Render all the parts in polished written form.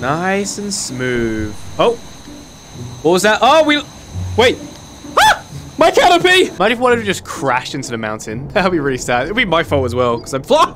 Nice and smooth. Oh, what was that? Oh, we wait. Ah! My canopy! Might have wanted to just crash into the mountain. That'd be really sad. It'd be my fault as well, because I'm flying.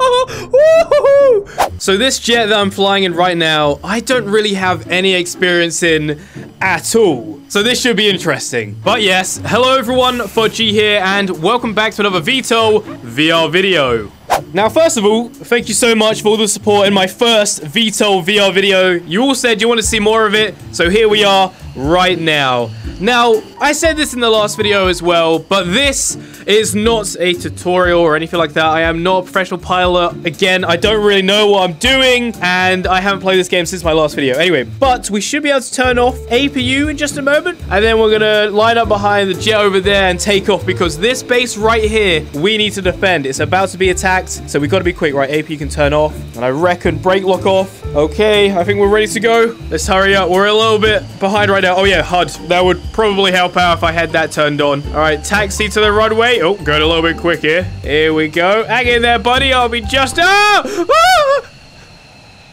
So this jet that I'm flying in right now, I don't really have any experience in at all. So this should be interesting. But yes, hello everyone, Fodgy here, and welcome back to another VTOL VR video. Now, first of all, thank you so much for all the support in my first VTOL VR video. You all said you want to see more of it, so here we are right now. Now, I said this in the last video as well, but this is not a tutorial or anything like that. I am not a professional pilot. Again, I don't really know what I'm doing, and I haven't played this game since my last video. Anyway, but we should be able to turn off APU in just a moment, and then we're gonna line up behind the jet over there and take off, because this base right here, we need to defend. It's about to be attacked, so we gotta be quick, right? APU can turn off, and I reckon brake lock off. Okay, I think we're ready to go. Let's hurry up. We're a little bit behind right now. Oh yeah, HUD. That would probably help out if I had that turned on. All right, taxi to the runway. Oh, going a little bit quick here. Here we go. Hang in there, buddy. I'll be just... Oh! Ah!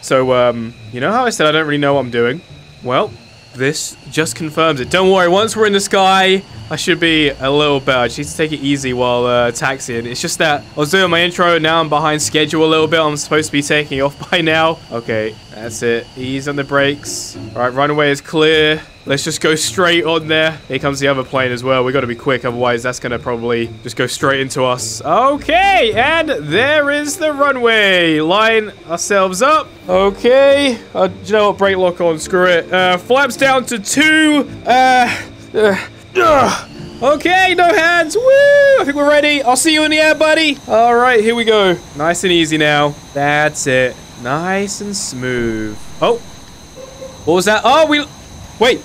So, you know how I said I don't really know what I'm doing? Well, this just confirms it. Don't worry. Once we're in the sky, I should be a little better. I just need to take it easy while taxiing. It's just that I was doing my intro. Now I'm behind schedule a little bit. I'm supposed to be taking off by now. Okay, that's it. Ease on the brakes. All right, runway is clear. Let's just go straight on there. Here comes the other plane as well. We got to be quick, otherwise that's going to probably just go straight into us. Okay, and there is the runway. Line ourselves up. Okay. Do you know what? Brake lock on. Screw it. Flaps down to 2. Okay, no hands. Woo! I think we're ready. I'll see you in the air, buddy. All right, here we go. Nice and easy now. That's it. Nice and smooth. Oh, what was that? Oh, we... Wait.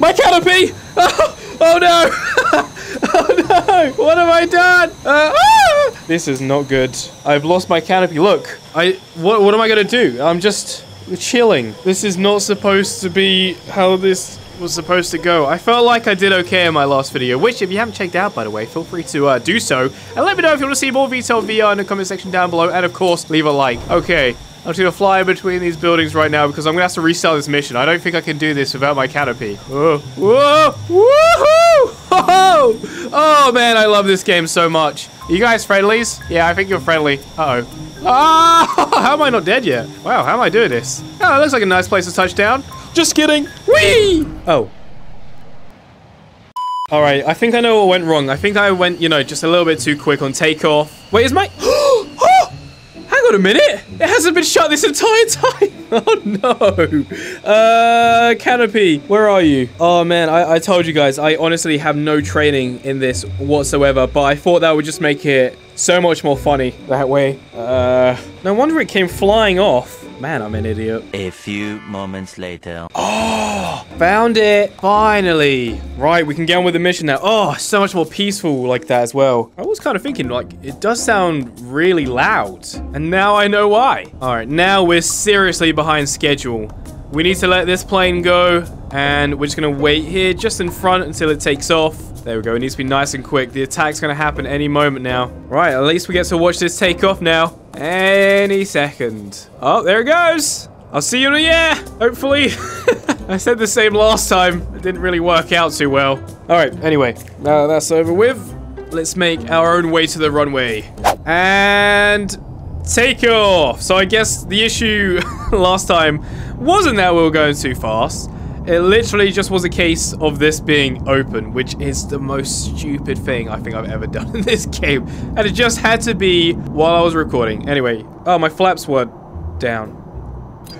My canopy! Oh no! Oh no! What have I done? This is not good. I've lost my canopy. Look, what am I gonna do? I'm just chilling. This is not supposed to be how this was supposed to go. I felt like I did okay in my last video, which if you haven't checked out, by the way, feel free to do so. And let me know if you want to see more VTOL VR in the comment section down below, and of course, leave a like. Okay. I'm just going to fly between these buildings right now because I'm going to have to restart this mission. I don't think I can do this without my canopy. Whoa. Whoa. Woohoo! Oh, man, I love this game so much. Are you guys friendlies? Yeah, I think you're friendly. Uh-oh. Ah! Oh, how am I not dead yet? Wow, how am I doing this? Oh, it looks like a nice place to touch down. Just kidding. Whee! Oh. All right, I think I know what went wrong. I think I went, you know, just a little bit too quick on takeoff. Wait, is my... Hang on a minute. It hasn't been shut this entire time. Oh, no. Canopy, where are you? Oh, man, I told you guys, I honestly have no training in this whatsoever, but I thought that would just make it so much more funny that way. No wonder it came flying off. Man, I'm an idiot. A few moments later. Oh, found it. Finally. Right, we can get on with the mission now. Oh, so much more peaceful like that as well. I was kind of thinking, like, it does sound really loud. And now I know why. All right, now we're seriously behind schedule. We need to let this plane go. And we're just going to wait here just in front until it takes off. There we go. It needs to be nice and quick. The attack's going to happen any moment now. Right, at least we get to watch this take off now. Any second. Oh, there it goes. I'll see you in the air, hopefully. I said the same last time. It didn't really work out too well. All right, anyway, now that's over with. Let's make our own way to the runway. And take off. So I guess the issue last time wasn't that we were going too fast. It literally just was a case of this being open, which is the most stupid thing I think I've ever done in this game. And it just had to be while I was recording. Anyway, oh, my flaps were down.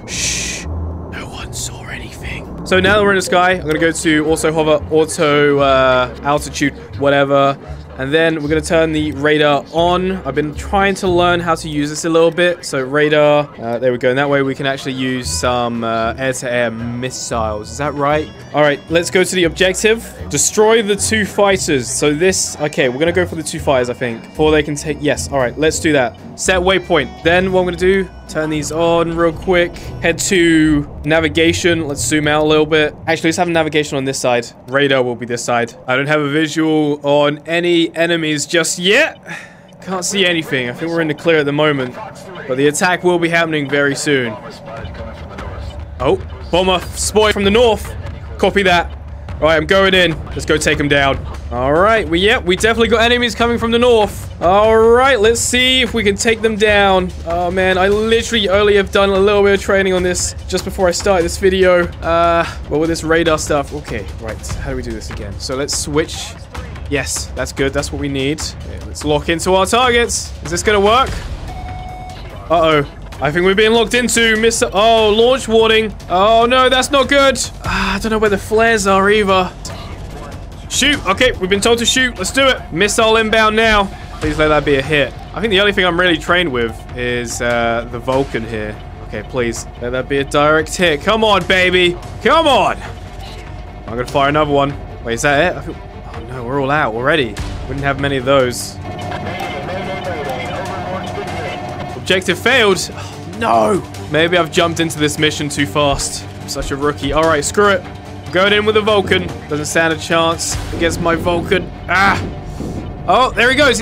Shh, no one saw anything. So now that we're in the sky, I'm going to go to auto hover, auto altitude, whatever. And then we're going to turn the radar on. I've been trying to learn how to use this a little bit. So radar, there we go. And that way we can actually use some air-to-air missiles. Is that right? All right, let's go to the objective. Destroy the 2 fighters. So this, okay, we're going to go for the 2 fighters, I think. Before they can take, yes. All right, let's do that. Set waypoint. Then what I'm going to do, turn these on real quick. Head to navigation. Let's zoom out a little bit. Actually, let's have navigation on this side. Radar will be this side. I don't have a visual on any enemies just yet. Can't see anything. I think we're in the clear at the moment, but the attack will be happening very soon. Oh, bomber spoy from the north. Copy that. All right, I'm going in. Let's go take him down. All right, we definitely got enemies coming from the north. All right, let's see if we can take them down. Oh man, I literally only have done a little bit of training on this just before I started this video. Well, with this radar stuff. Okay, right, how do we do this again? So let's switch. Yes, that's good. That's what we need. Okay, let's lock into our targets. Is this gonna work? Uh-oh. I think we're being locked into missile. Oh, launch warning. Oh no, that's not good. I don't know where the flares are either. Shoot. Okay, we've been told to shoot. Let's do it. Missile inbound now. Please let that be a hit. I think the only thing I'm really trained with is the Vulcan here. Okay, please let that be a direct hit. Come on, baby. Come on. I'm gonna fire another one. Wait, is that it? I feel... Oh no, we're all out already. Wouldn't have many of those. Objective failed. Oh, no. Maybe I've jumped into this mission too fast. I'm such a rookie. All right, screw it. Going in with a Vulcan. Doesn't stand a chance against my Vulcan. Ah. Oh, there he goes.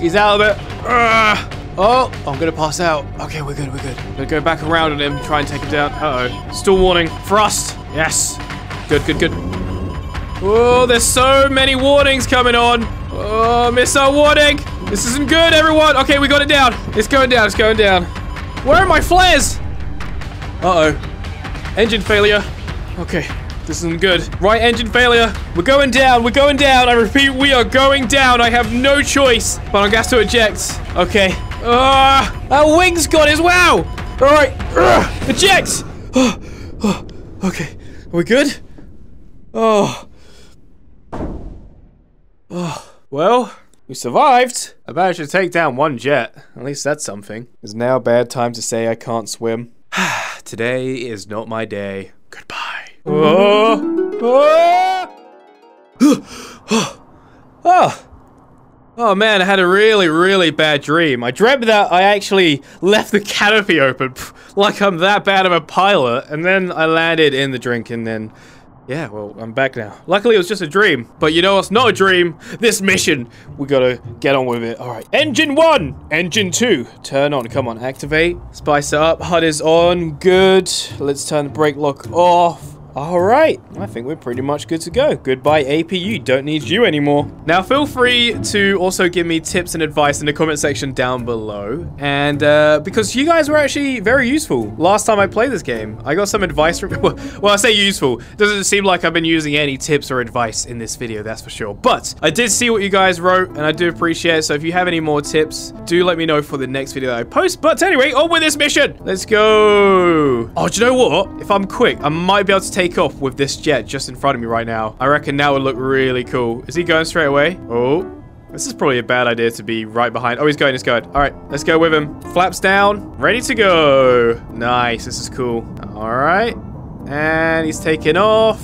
He's out of it. Ah. Oh, I'm going to pass out. Okay, we're good. We're good. I'm going to go back around on him. Try and take him down. Uh-oh. Still warning. Thrust. Yes. Good, good, good. Oh, there's so many warnings coming on. Oh, missile warning. This isn't good, everyone. Okay, we got it down. It's going down. It's going down. Where are my flares? Uh-oh. Engine failure. Okay, this isn't good. Right engine failure. We're going down. We're going down. I repeat, we are going down. I have no choice, but I'm gas to eject. Okay. Our wings got as well. All right. Eject. Oh, okay. Are we good? Oh. Oh. Well... We survived. I managed to take down one jet. At least that's something. It's now a bad time to say I can't swim. Today is not my day. Goodbye. Oh. Oh. Oh. Oh man, I had a really, really bad dream. I dreamt that I actually left the canopy open, like I'm that bad of a pilot. And then I landed in the drink and then... Yeah, well, I'm back now. Luckily, it was just a dream. But you know what's not a dream? This mission. We gotta get on with it. All right. Engine 1. Engine 2. Turn on. Come on, activate. Spice it up. HUD is on. Good. Let's turn the brake lock off. All right. I think we're pretty much good to go. Goodbye, APU. Don't need you anymore. Now, feel free to also give me tips and advice in the comment section down below. And because you guys were actually very useful last time I played this game. I got some advice from... Well, I say useful. It doesn't seem like I've been using any tips or advice in this video, that's for sure. But I did see what you guys wrote, and I do appreciate it. So if you have any more tips, do let me know for the next video that I post. But anyway, on with this mission. Let's go. Oh, do you know what? If I'm quick, I might be able to take off with this jet just in front of me right now. I reckon that would look really cool. Is he going straight away? Oh, this is probably a bad idea to be right behind. Oh, he's going, he's going. All right, let's go with him. Flaps down, ready to go. Nice, this is cool. All right, and he's taking off.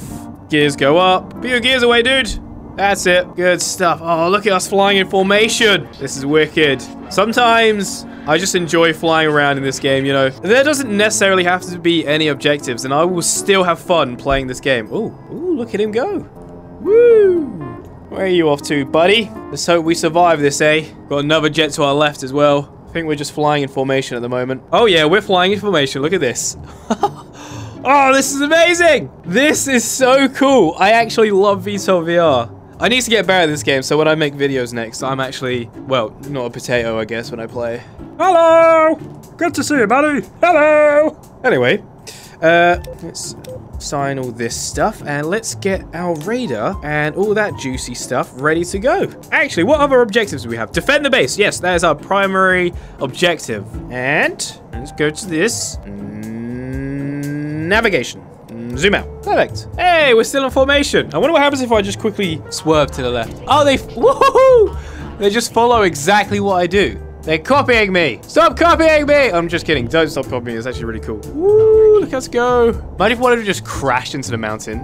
Gears go up. Put your gears away, dude. That's it. Good stuff. Oh, look at us flying in formation. This is wicked. Sometimes I just enjoy flying around in this game, you know. There doesn't necessarily have to be any objectives, and I will still have fun playing this game. Ooh, ooh, look at him go. Woo! Where are you off to, buddy? Let's hope we survive this, eh? Got another jet to our left as well. I think we're just flying in formation at the moment. Oh, yeah, we're flying in formation. Look at this. Oh, this is amazing. This is so cool. I actually love VTOL VR. I need to get better at this game, so when I make videos next, I'm actually, well, not a potato, I guess, when I play. Hello! Good to see you, buddy. Hello! Anyway, let's sign all this stuff, and let's get our radar and all that juicy stuff ready to go. Actually, what other objectives do we have? Defend the base. Yes, that is our primary objective. And let's go to this. Navigation. Zoom out. Perfect. Hey, we're still in formation. I wonder what happens if I just quickly swerve to the left. Oh, they... Woohoo! They just follow exactly what I do. They're copying me. Stop copying me! I'm just kidding. Don't stop copying me. It's actually really cool. Woo, look, let's go. Might if I wanted to just crash into the mountain.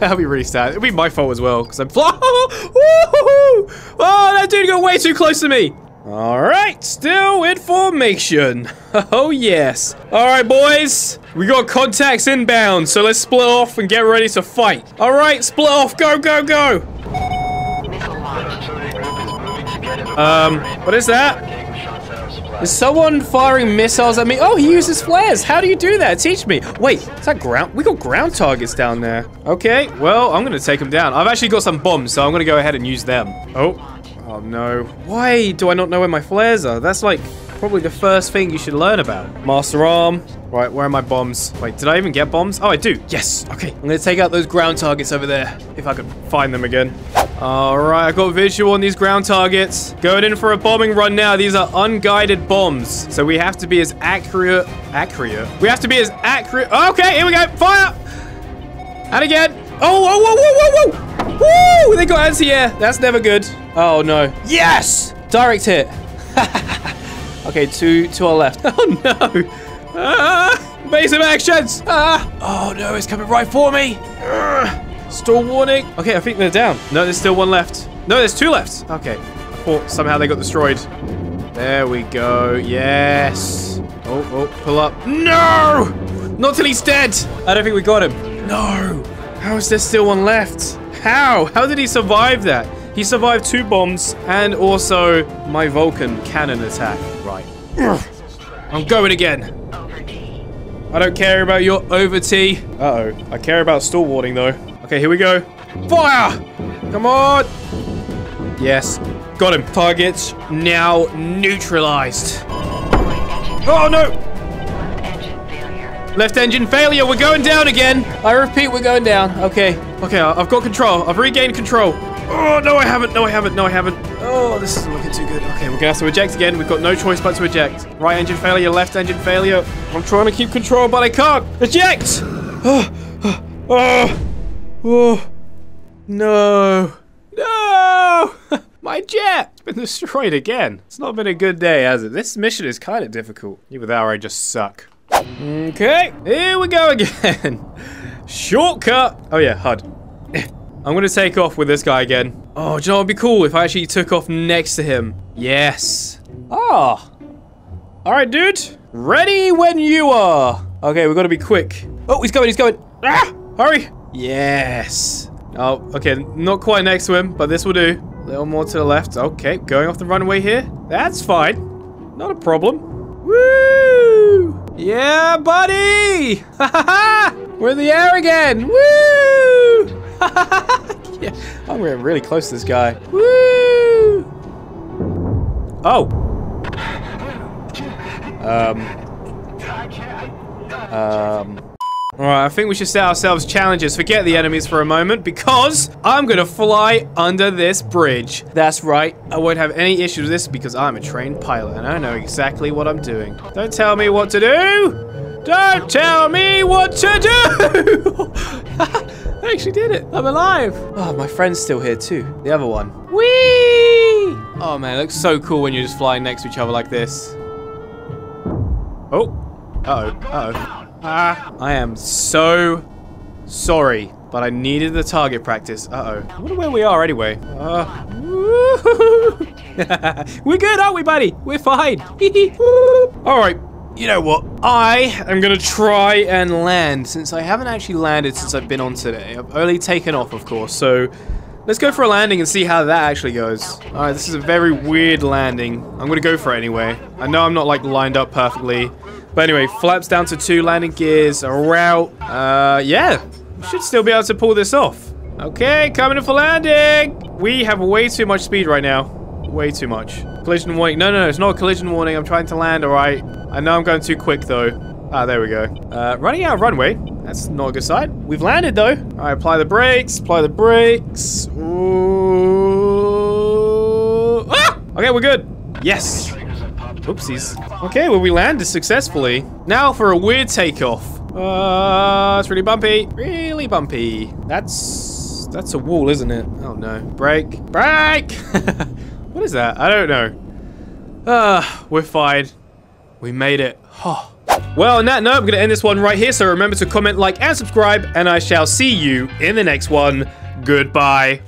That'd be really sad. It'd be my fault as well, because I'm... Oh, that dude got way too close to me. All right, still in formation. Oh, yes. All right, boys. We got contacts inbound, so let's split off and get ready to fight. All right, split off. Go, go, go. What is that? Is someone firing missiles at me? Oh, he uses flares. How do you do that? Teach me. Wait, is that ground? We got ground targets down there. Okay, well, I'm gonna take him down. I've actually got some bombs, so I'm gonna go ahead and use them. Oh no. Why do I not know where my flares are? That's like probably the first thing you should learn about. Master arm. Right, where are my bombs? Wait, did I even get bombs? Oh, I do. Yes. Okay, I'm gonna take out those ground targets over there, if I could find them again. All right, I've got visual on these ground targets. Going in for a bombing run now. These are unguided bombs, so we have to be as accurate. We have to be as accurate. Okay, here we go. Fire! And again. Oh, whoa, whoa, whoa, whoa, whoa! Woo! They got anti-air. That's never good. Oh no. Yes! Direct hit. Okay, two to our left. Oh no! Ah! Evasive actions! Ah! Oh no, it's coming right for me. Urgh. Stall warning. Okay, I think they're down. No, there's still one left. No, there's two left. Okay. I thought somehow they got destroyed. There we go. Yes. Oh, oh, pull up. No! Not till he's dead. I don't think we got him. No. How is there still one left? How? How did he survive that? He survived two bombs and also my Vulcan cannon attack. Right. I'm going again. I don't care about your over-T. Uh-oh. I care about stall warning, though. Okay, here we go. Fire! Come on! Yes. Got him. Targets now neutralized. Oh, no! Left engine failure. We're going down again. I repeat, we're going down. Okay. Okay, I've got control. I've regained control. Oh, no, I haven't. No, I haven't. No, I haven't. Oh, this isn't looking too good. Okay, we're gonna have to eject again. We've got no choice but to eject. Right engine failure. Left engine failure. I'm trying to keep control, but I can't. Eject! Oh, oh. Oh, no. No! My jet's been destroyed again. It's not been a good day, has it? This mission is kind of difficult. Even though I just suck. Okay, here we go again. Shortcut. Oh yeah, HUD. I'm gonna take off with this guy again. Oh, do you know what would be cool if I actually took off next to him? Yes. Ah. All right, dude. Ready when you are. Okay, we've got to be quick. Oh, he's going, he's going. Ah, hurry. Yes. Oh, okay. Not quite next to him, but this will do. A little more to the left. Okay, going off the runway here. That's fine. Not a problem. Woo! Yeah, buddy! Ha ha ha! We're in the air again! Woo! Ha ha ha! Yeah, I'm getting really close to this guy. Woo! Oh! Alright, I think we should set ourselves challenges. Forget the enemies for a moment, because I'm gonna fly under this bridge. That's right. I won't have any issues with this because I'm a trained pilot and I know exactly what I'm doing. Don't tell me what to do! Don't tell me what to do! I actually did it. I'm alive. Oh, my friend's still here too. The other one. Whee! Oh man, it looks so cool when you're just flying next to each other like this. Oh. Uh-oh. Uh-oh. I am so sorry, but I needed the target practice. Uh-oh. I wonder where we are anyway. We're good, aren't we, buddy? We're fine. All right. You know what? I am going to try and land, since I haven't actually landed since I've been on today. I've only taken off, of course, so let's go for a landing and see how that actually goes. All right, this is a very weird landing. I'm going to go for it anyway. I know I'm not, like, lined up perfectly. But anyway, flaps down to 2, landing gears, a route. Yeah, should still be able to pull this off. Okay, coming in for landing. We have way too much speed right now. Way too much. Collision warning. No, no, no, it's not a collision warning. I'm trying to land, all right. I know I'm going too quick, though. Ah, there we go. Running out of runway. That's not a good sign. We've landed, though. All right, apply the brakes. Apply the brakes. Ooh. Ah! Okay, we're good. Yes. Oopsies. Okay, well, we landed successfully. Now for a weird takeoff. It's really bumpy. Really bumpy. That's a wall, isn't it? Oh, no. Brake. Brake! What is that? I don't know. We're fine. We made it. Oh. Well, on that note, I'm going to end this one right here. So remember to comment, like, and subscribe. And I shall see you in the next one. Goodbye.